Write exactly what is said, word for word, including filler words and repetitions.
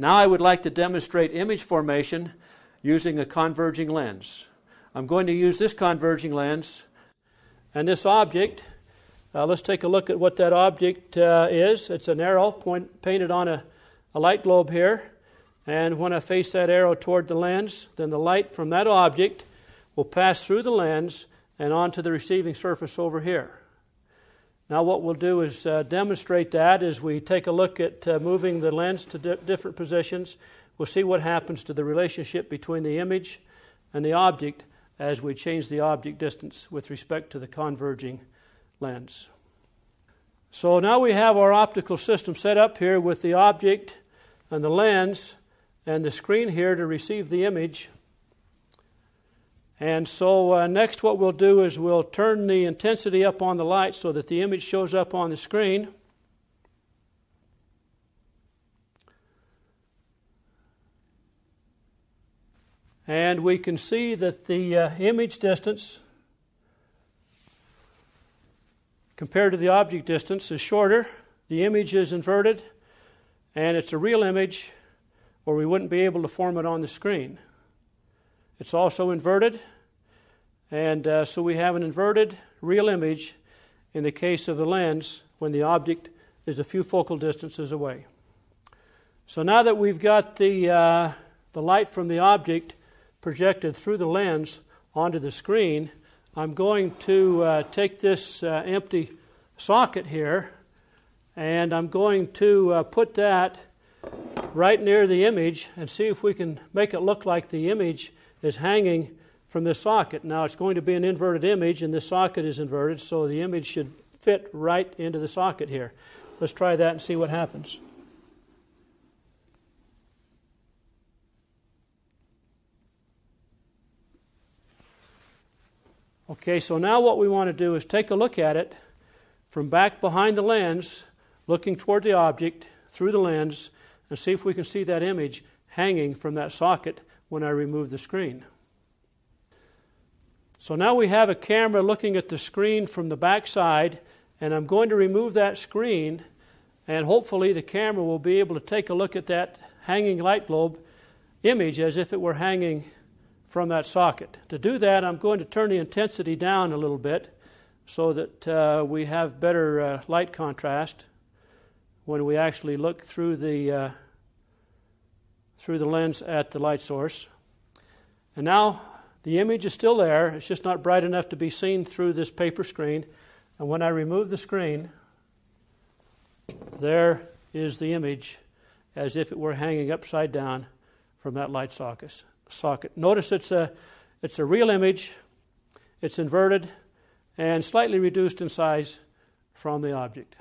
Now I would like to demonstrate image formation using a converging lens. I'm going to use this converging lens and this object. Uh, let's take a look at what that object uh, is. It's an arrow point, painted on a, a light globe here. And when I face that arrow toward the lens, then the light from that object will pass through the lens and onto the receiving surface over here. Now what we'll do is uh, demonstrate that as we take a look at uh, moving the lens to di- different positions. We'll see what happens to the relationship between the image and the object as we change the object distance with respect to the converging lens. So now we have our optical system set up here with the object and the lens and the screen here to receive the image. And so uh, next what we'll do is we'll turn the intensity up on the light so that the image shows up on the screen. And we can see that the uh, image distance compared to the object distance is shorter. The image is inverted, and it's a real image, or we wouldn't be able to form it on the screen. It's also inverted, and uh, so we have an inverted real image in the case of the lens when the object is a few focal distances away. So now that we've got the, uh, the light from the object projected through the lens onto the screen, I'm going to uh, take this uh, empty socket here, and I'm going to uh, put that right near the image and see if we can make it look like the image is hanging from this socket. Now it's going to be an inverted image, and this socket is inverted, so the image should fit right into the socket here. Let's try that and see what happens. Okay, so now what we want to do is take a look at it from back behind the lens, looking toward the object through the lens, and see if we can see that image hanging from that socket when I remove the screen. So now we have a camera looking at the screen from the back side, and I'm going to remove that screen, and hopefully the camera will be able to take a look at that hanging light globe image as if it were hanging from that socket. To do that, I'm going to turn the intensity down a little bit so that uh, we have better uh, light contrast when we actually look through the uh, through the lens at the light source. And now the image is still there, it's just not bright enough to be seen through this paper screen. And when I remove the screen, there is the image as if it were hanging upside down from that light socket. socket. Notice it's a, it's a real image, it's inverted, and slightly reduced in size from the object.